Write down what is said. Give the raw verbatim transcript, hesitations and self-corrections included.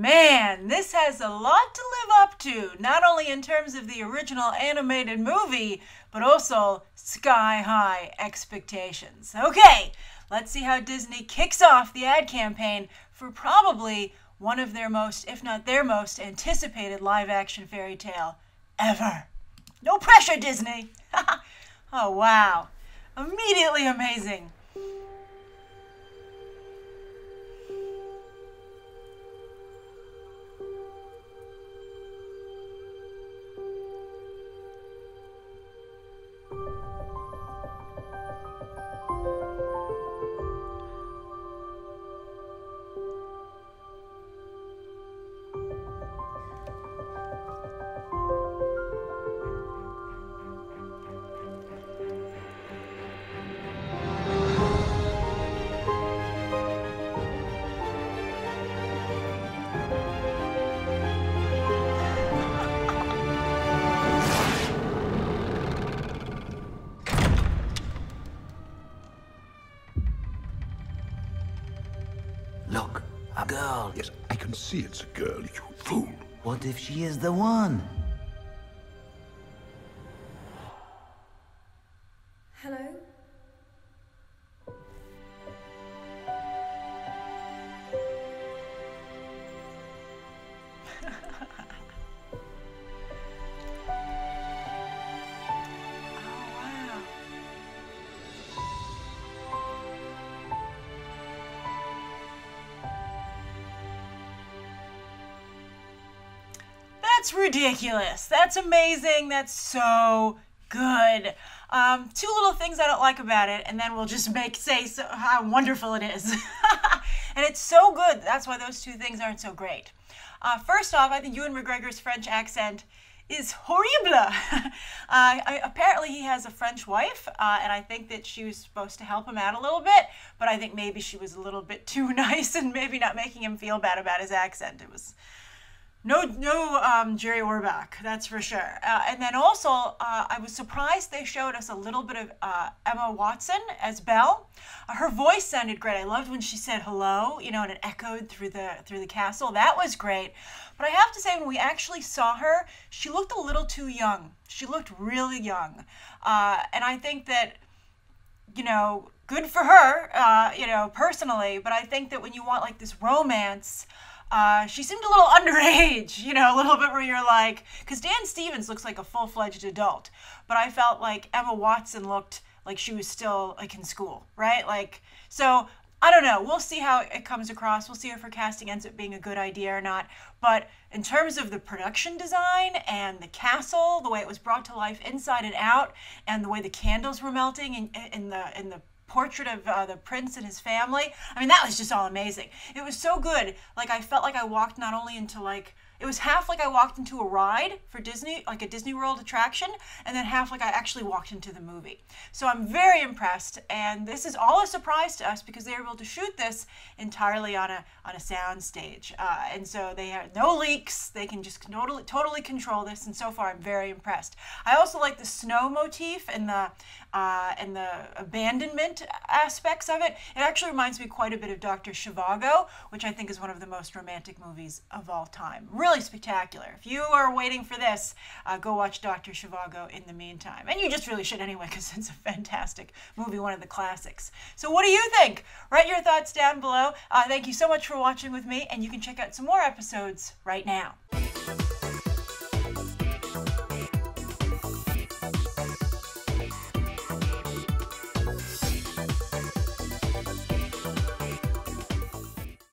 Man, this has a lot to live up to, not only in terms of the original animated movie, but also sky-high expectations. Okay, let's see how Disney kicks off the ad campaign for probably one of their most, if not their most, anticipated live-action fairy tale ever. No pressure, Disney! Oh, wow. Immediately amazing. Look, a girl. Yes, I can see it's a girl, you fool. What if she is the one? Hello? That's ridiculous. That's amazing. That's so good. Um, two little things I don't like about it, and then we'll just make say so, how wonderful it is. And it's so good. That's why those two things aren't so great. Uh, first off, I think Ewan McGregor's French accent is horrible. uh, I, apparently he has a French wife, uh, and I think that she was supposed to help him out a little bit, but I think maybe she was a little bit too nice and maybe not making him feel bad about his accent. It was... No, no, um, Jerry Orbach, that's for sure. Uh, and then also, uh, I was surprised they showed us a little bit of uh, Emma Watson as Belle. Uh, her voice sounded great. I loved when she said hello, you know, and it echoed through the through the castle. That was great. But I have to say, when we actually saw her, she looked a little too young. She looked really young, uh, and I think that, you know, good for her, uh, you know, personally. But I think that when you want like this romance. Uh, she seemed a little underage, you know, a little bit where you're like, because Dan Stevens looks like a full-fledged adult, but I felt like Emma Watson looked like she was still like in school, right? Like, so I don't know. We'll see how it comes across. We'll see if her casting ends up being a good idea or not. But in terms of the production design and the castle, the way it was brought to life inside and out, and the way the candles were melting in, in the in the portrait of uh, the prince and his family. I mean, that was just all amazing. It was so good. Like, I felt like I walked not only into like, it was half like I walked into a ride for Disney, like a Disney World attraction, and then half like I actually walked into the movie. So I'm very impressed, and this is all a surprise to us because they were able to shoot this entirely on a on a sound stage. Uh, and so they had no leaks. They can just totally, totally control this, and so far I'm very impressed. I also like the snow motif and the Uh, and the abandonment aspects of it. It actually reminds me quite a bit of Doctor Zhivago, which I think is one of the most romantic movies of all time. Really spectacular. If you are waiting for this, uh, go watch Doctor Zhivago in the meantime. And you just really should anyway, because it's a fantastic movie, one of the classics. So what do you think? Write your thoughts down below. Uh, thank you so much for watching with me, and you can check out some more episodes right now.